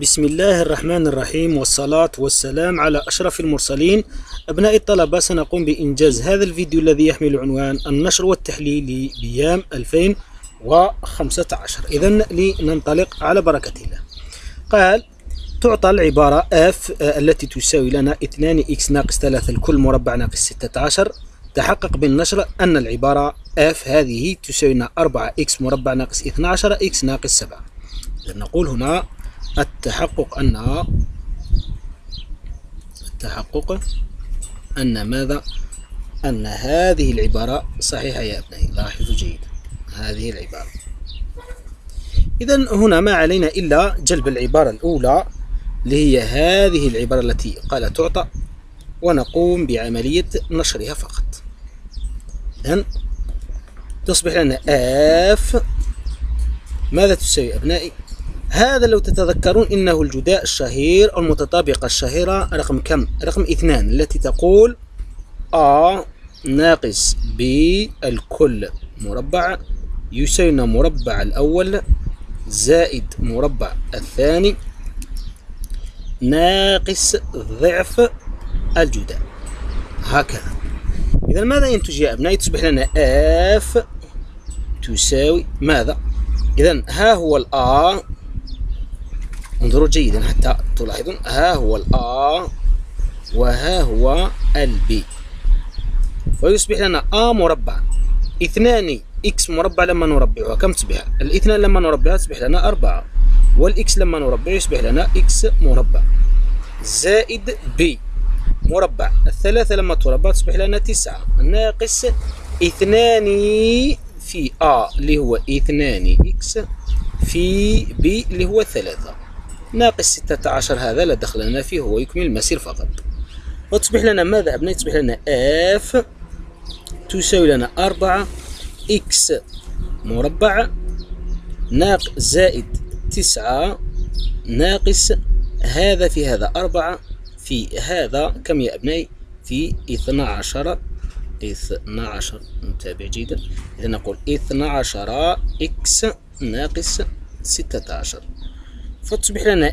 بسم الله الرحمن الرحيم، والصلاة والسلام على أشرف المرسلين. أبناء الطلبة، سنقوم بإنجاز هذا الفيديو الذي يحمل عنوان النشر والتحليل لبيام 2015. إذن لننطلق على بركة الله. قال تعطى العبارة F التي تساوي لنا 2x - 3 الكل مربع - 16. تحقق بالنشر أن العبارة F هذه تساوي لنا 4x مربع - 12x - 7. نقول هنا التحقق أن ماذا؟ أن هذه العبارة صحيحة يا أبنائي، لاحظوا جيدا هذه العبارة. إذن هنا ما علينا إلا جلب العبارة الأولى اللي هي هذه العبارة التي قال تعطى، ونقوم بعملية نشرها فقط. إذن تصبح لنا F ماذا تساوي أبنائي؟ هذا لو تتذكرون إنه الجداء الشهير أو المتطابقة الشهيرة رقم كم؟ رقم 2، التي تقول A - B الكل مربع يساوي مربع الأول زائد مربع الثاني - ضعف الجداء، هكذا. إذا ماذا ينتج يا أبنائي؟ تصبح لنا F تساوي ماذا؟ إذا ها هو الA، انظروا جيدا حتى تلاحظون، ها هو الA وها هو الB، ويصبح لنا A مربع 2x مربع لما نربعها كم تصبح؟ الاثنان لما نربعها تصبح لنا 4، والإكس لما نربعه يصبح لنا X مربع زائد B مربع الثلاثة لما تربع تصبح لنا 9 - 2 في A اللي هو 2x في B اللي هو 3 - 16. هذا لا دخل لنا فيه، هو يكمل المسير فقط. وتصبح لنا ماذا أبنائي؟ تصبح لنا F تساوي لنا 4x مربع زائد 9 - هذا في هذا 4 في هذا كم يا أبنائي؟ في 12. نتابع جيدا. إذا نقول 12x - 16، فتصبح لنا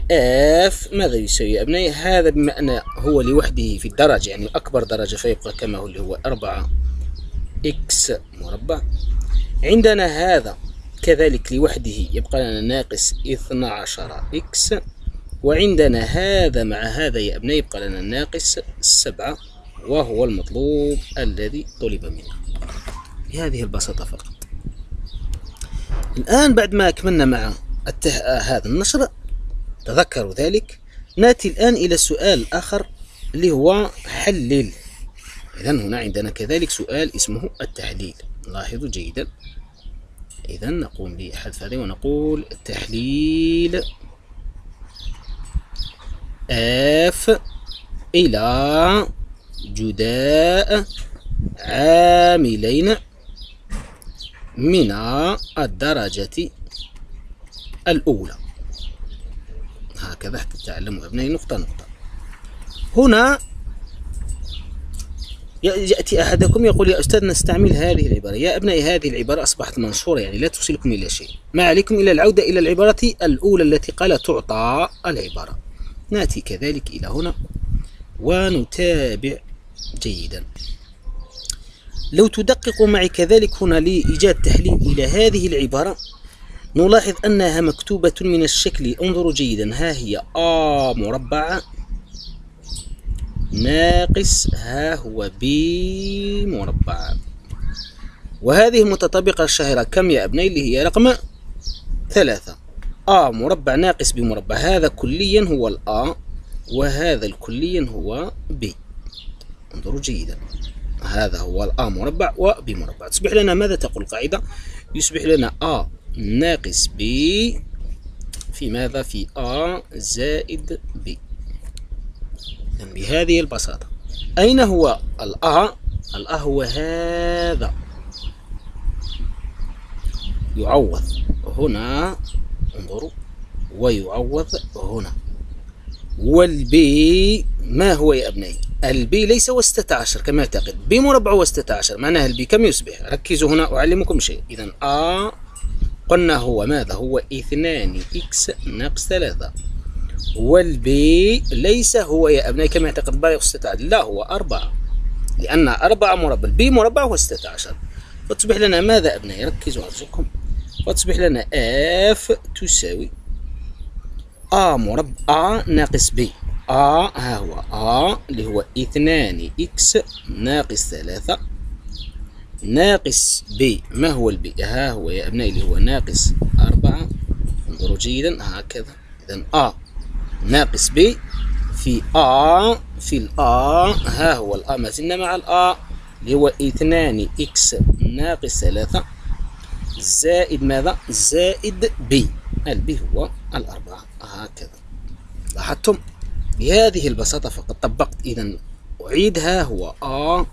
F ماذا يساوي يا أبنائي؟ هذا بما أن هو لوحده في الدرجة، يعني أكبر درجة، فيبقى كما هو اللي هو 4x مربع. عندنا هذا كذلك لوحده يبقى لنا - 12x، وعندنا هذا مع هذا يا أبنائي يبقى لنا - 7، وهو المطلوب الذي طلب منا، بهذه البساطة فقط. الآن بعد ما أكملنا مع هذا النشر، تذكروا ذلك، نأتي الآن إلى السؤال الآخر اللي هو حلل. إذن هنا عندنا كذلك سؤال اسمه التحليل، لاحظوا جيدا. إذن نقوم بحذف هذه ونقول تحليل F إلى جداء عاملين من الدرجة الأولى، هكذا حتى تعلموا أبنائي نقطة نقطة. هنا يأتي أحدكم يقول يا أستاذ نستعمل هذه العبارة. يا أبنائي هذه العبارة أصبحت منشورة، يعني لا توصلكم إلى شيء. ما عليكم إلا العودة إلى العبارة الأولى التي قال تعطى العبارة. نأتي كذلك إلى هنا ونتابع جيدا. لو تدققوا معي كذلك هنا لإيجاد تحليل إلى هذه العبارة، نلاحظ أنها مكتوبة من الشكل، انظروا جيدا، ها هي A مربع - ها هو B مربع، وهذه المتطابقة الشهيرة كم يا أبنائي؟ اللي هي رقم 3، A مربع - B مربع. هذا كليا هو الA، وهذا الكليا هو B، انظروا جيدا، هذا هو الA مربع وB مربع. تصبح لنا ماذا تقول القاعدة؟ يصبح لنا A - B في ماذا؟ في A زائد B. إذن بهذه البساطة. أين هو الA؟ الA هو هذا، يعوض هنا، انظروا، ويعوض هنا. والبي ما هو يا أبنائي؟ البي ليس هو 16 كما يعتقد، B مربع هو 16، معناها البي كم يصبح؟ ركزوا هنا أعلمكم شيء. إذن A قلنا هو ماذا؟ هو 2x - 3، والبي ليس هو يا أبنائي كما يعتقد البالغ 16، لا هو 4، لأن 4 مربع، البي مربع هو 16، فتصبح لنا ماذا أبنائي؟ ركزوا أرجوكم، فتصبح لنا اف تساوي ا مربع ا ناقص بي. ا ها هو ا اللي هو 2 اكس ناقص 3 ناقص بي. ما هو البي؟ ها هو يا أبنائي اللي هو ناقص 4. انظروا جيدا هكذا، إذا ا ناقص بي في ا في الآ، ها هو الآ ما زلنا مع الآ اللي هو 2 اكس ناقص 3 زائد ماذا؟ زائد بي، البي هو 4 هكذا. لاحظتم بهذه البساطة فقد طبقت. إذا أعيد، ها هو آ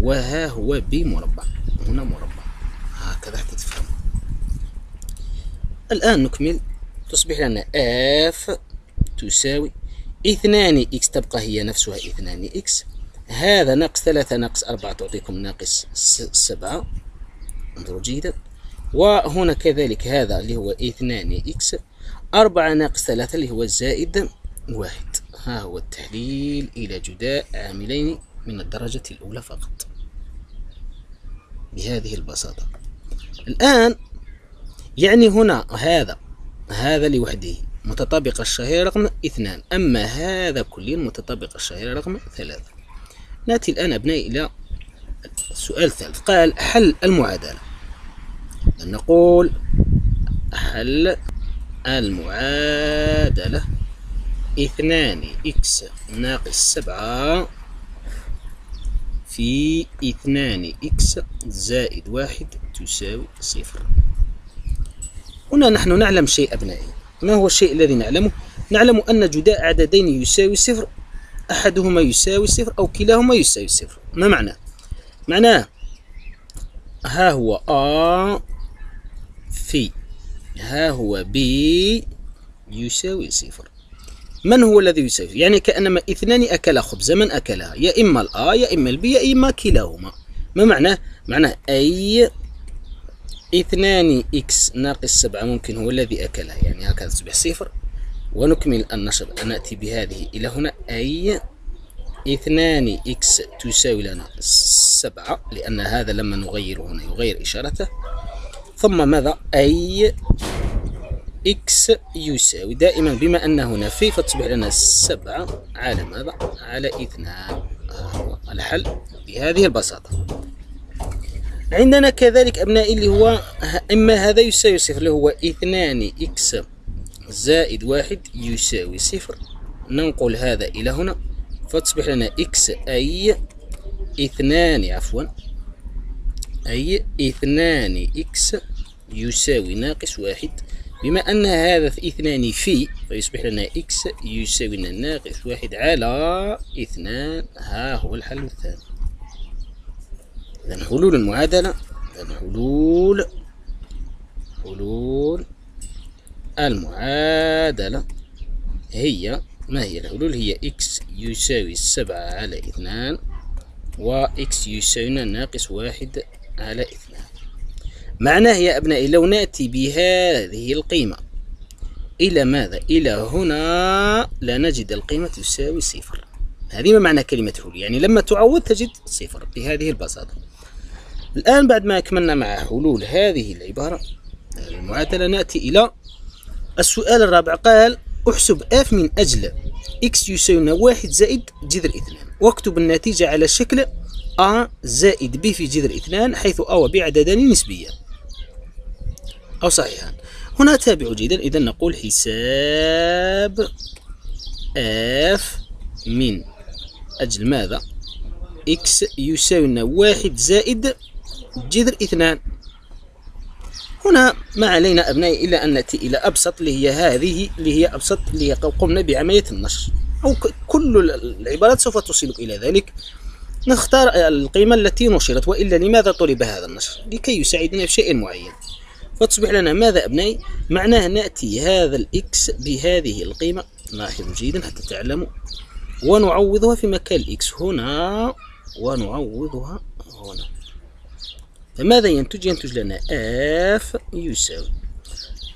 وها هو بي مربع، هنا مربع هكذا حتى تفهم. الآن نكمل، تصبح لنا اف تساوي 2 اكس، تبقى هي نفسها 2 اكس، هذا ناقص 3 ناقص 4 تعطيكم ناقص 7، انظروا جيدا. وهنا كذلك هذا اللي هو 2 اكس، 4 ناقص 3 اللي هو زائد 1. ها هو التحليل إلى جداء عاملين من الدرجة الأولى فقط بهذه البساطة. الآن يعني هنا هذا لوحده متطابق الشهيرة رقم 2، أما هذا كليا متطابق الشهيرة رقم 3. نأتي الآن أبنائي إلى السؤال الثالث، قال حل المعادلة. نقول حل المعادلة 2 إكس ناقص 7 في 2 إكس زائد 1 تساوي 0. هنا نحن نعلم شيء أبنائي، ما هو الشيء الذي نعلمه؟ نعلم أن جداء عددين يساوي 0 أحدهما يساوي 0 أو كلاهما يساوي 0. ما معناه؟ معناه ها هو آ في ها هو بي يساوي 0. من هو الذي يساوي؟ يعني كأنما 2 أكلا خبزا، من أكلها؟ يا إما الآ يا إما البي يا إما كلاهما. ما معناه؟ معناه أي 2 إكس ناقص 7 ممكن هو الذي أكلها، يعني هكذا تصبح 0. ونكمل النشر، نأتي بهذه إلى هنا، أي 2 إكس تساوي لنا 7، لأن هذا لما نغيره هنا يغير إشارته. ثم ماذا؟ أي إكس يساوي دائما، بما أن هنا في فتصبح لنا 7 على ماذا؟ على 2. الحل بهذه البساطة. عندنا كذلك أبنائي اللي هو إما هذا يساوي 0 اللي هو 2 إكس زائد 1 يساوي 0. ننقل هذا إلى هنا فتصبح لنا إكس أي 2 أي 2 إكس يساوي ناقص 1. بما أن هذا 2 في فيصبح لنا إكس يساوي لنا ناقص 1 على 2. ها هو الحل الثاني. إذن حلول المعادلة، إذن حلول المعادلة هي، ما هي الحلول؟ هي إكس يساوي 7 على 2 وإكس يساوي لنا ناقص 1 على 2. معناه يا أبنائي لو نأتي بهذه القيمة إلى ماذا؟ إلى هنا لنجد القيمة تساوي 0. هذه ما معنى كلمة حلول، يعني لما تعوض تجد 0 بهذه البساطة. الآن بعد ما أكملنا مع حلول هذه العبارة المعادلة، نأتي إلى السؤال الرابع، قال أحسب اف من أجل إكس يساوي لنا 1 زائد جذر 2، واكتب النتيجة على شكل أ زائد بي في جذر 2، حيث أ وبي عددان نسبيان أو صحيحان. هنا تابعوا جيدا، إذا نقول حساب اف من أجل ماذا؟ إكس يساوي لنا 1 زائد جذر 2. هنا ما علينا أبنائي إلا أن نأتي إلى أبسط اللي هي هذه، اللي هي أبسط اللي قمنا بعملية النشر، أو كل العبارات سوف توصلك إلى ذلك. نختار القيمة التي نشرت، وإلا لماذا طلب هذا النشر؟ لكي يساعدنا في شيء معين. فتصبح لنا ماذا أبنائي؟ معناه نأتي هذا الإكس بهذه القيمة، لاحظوا جيدا حتى تعلموا، ونعوضها في مكان الإكس هنا ونعوضها هنا. فماذا ينتج؟ ينتج لنا اف يساوي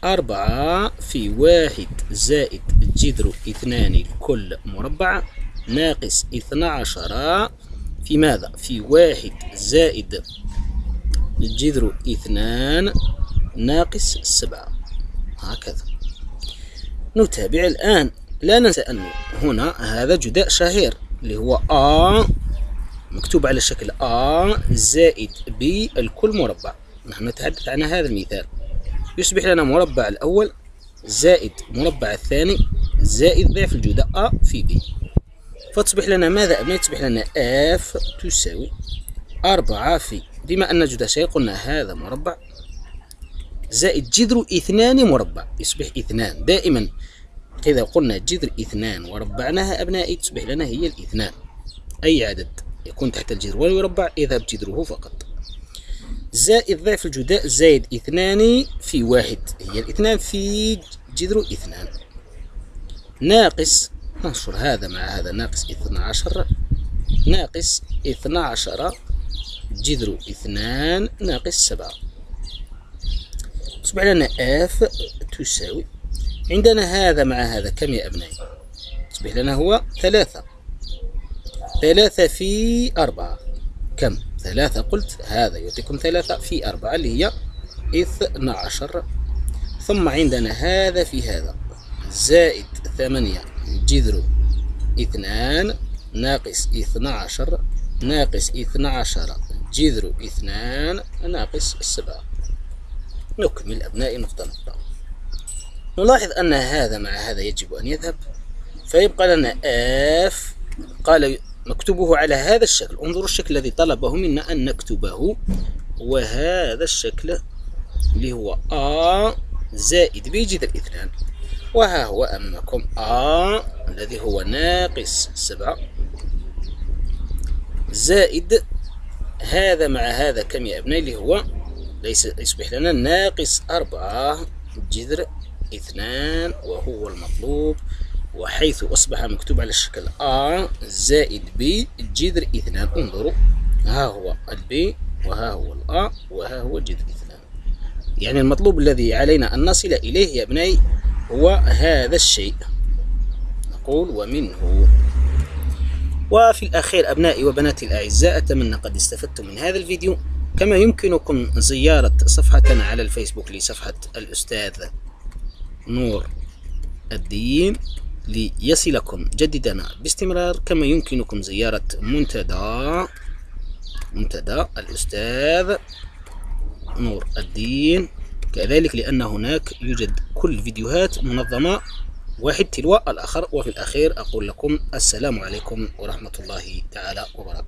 4 في 1 زائد جذر 2 الكل مربع ناقص 12 في ماذا؟ في 1 زائد جذر 2 ناقص 7. هكذا. نتابع الآن. لا ننسى أن هنا هذا جداء شهير اللي هو A مكتوب على شكل A زائد B الكل مربع. نحن نتحدث عن هذا المثال. يصبح لنا مربع الأول زائد مربع الثاني زائد ضعف الجداء A في B، فتصبح لنا ماذا أبناء؟ تصبح لنا F تساوي 4 في، بما أن جداء شهير قلنا هذا مربع زائد جذر 2 مربع، يصبح 2. دائما إذا قلنا جذر 2 وربعناها أبنائي تصبح لنا هي ال2، أي عدد يكون تحت الجذر ويربع يذهب جذره فقط، زائد ضعف الجداء زائد 2 في 1 هي ال2 في جذر 2 ناقص، ننشر هذا مع هذا، ناقص 12 ناقص 12 جذر 2 ناقص 7. تصبح لنا F تساوي، عندنا هذا مع هذا كم يا أبنائي؟ تصبح لنا هو 3 في 4. كم؟ 3 قلت، هذا يعطيكم 3 في 4 اللي هي 12. ثم عندنا هذا في هذا زائد 8 جذر 2 ناقص 12 ناقص 12 جذر 2 ناقص 7. نكمل أبنائي نقطة نقطة. نلاحظ أن هذا مع هذا يجب أن يذهب، فيبقى لنا F قال مكتوبه على هذا الشكل، انظروا الشكل الذي طلبه منا أن نكتبه، وهذا الشكل اللي هو A زائد B جذر 2، وها هو أمامكم A الذي هو ناقص 7 زائد هذا مع هذا كم يا أبنائي اللي هو ليس، يصبح لنا ناقص 4 جذر 2 وهو المطلوب، وحيث أصبح مكتوب على الشكل A زائد B جذر 2. انظروا ها هو الB وها هو الA وها هو جذر 2، يعني المطلوب الذي علينا أن نصل إليه يا ابني هو هذا الشيء، نقول ومنه. وفي الأخير أبنائي وبناتي الأعزاء أتمنى قد استفدتم من هذا الفيديو، كما يمكنكم زيارة صفحتنا على الفيسبوك لصفحة الأستاذ نور الدين ليصلكم جديدنا باستمرار، كما يمكنكم زيارة منتدى الأستاذ نور الدين كذلك، لأن هناك يوجد كل فيديوهات منظمة واحد تلو الآخر. وفي الأخير أقول لكم السلام عليكم ورحمة الله تعالى وبركاته.